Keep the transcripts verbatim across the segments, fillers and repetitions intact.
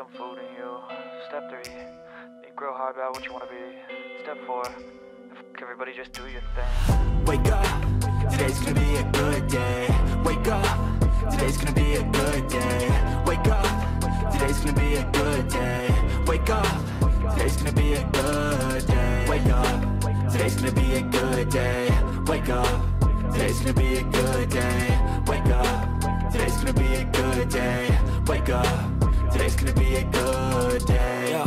some food in you. Step three, think real hard about what you want to be. Step four, fuck everybody, just do your thing. Wake up, today's gonna be a good day. Wake up, today's gonna be a good day. Wake up, today's gonna be a good day. Wake up, today's gonna be a good day. Wake up, today's gonna be a good day. Wake up, today's gonna be a good day. Wake up, today's gonna be a good day. Wake up, today's gonna be a good day. Yo,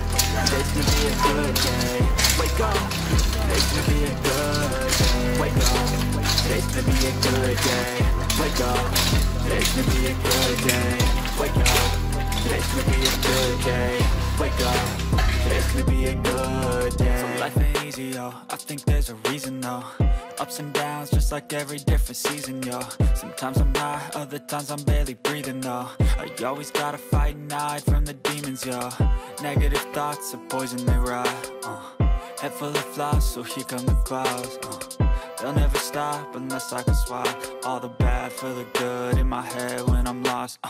today's gonna be a good day. Wake up, today's gonna be a good day. Wake up, today's gonna be a good day. Wake up, today's gonna be a good day. Wake up, today's gonna be a good day. Wake up, today's gonna be a good day. So life ain't easy, yo. I think there's a reason though. Ups and downs, just like every different season, yo. Sometimes I'm high, other times I'm barely breathing, though. I always gotta fight and hide from the demons, yo. Negative thoughts are poison, they rot. uh. Head full of flies, so here come the clouds. uh. They'll never stop unless I can swap all the bad for the good in my head when I'm lost. uh.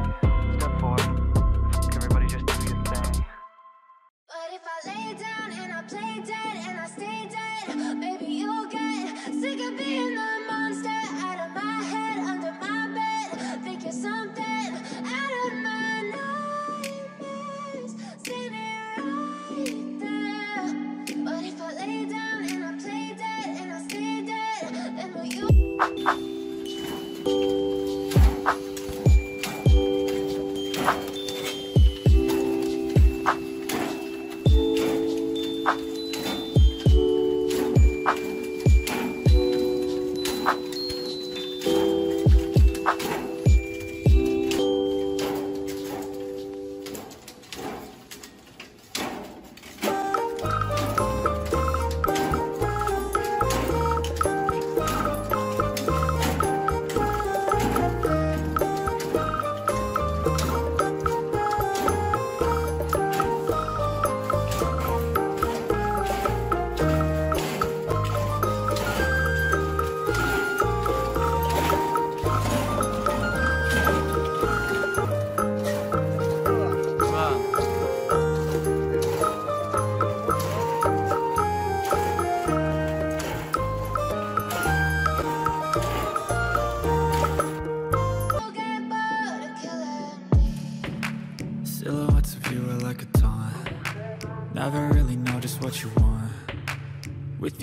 Never really know just what you want. With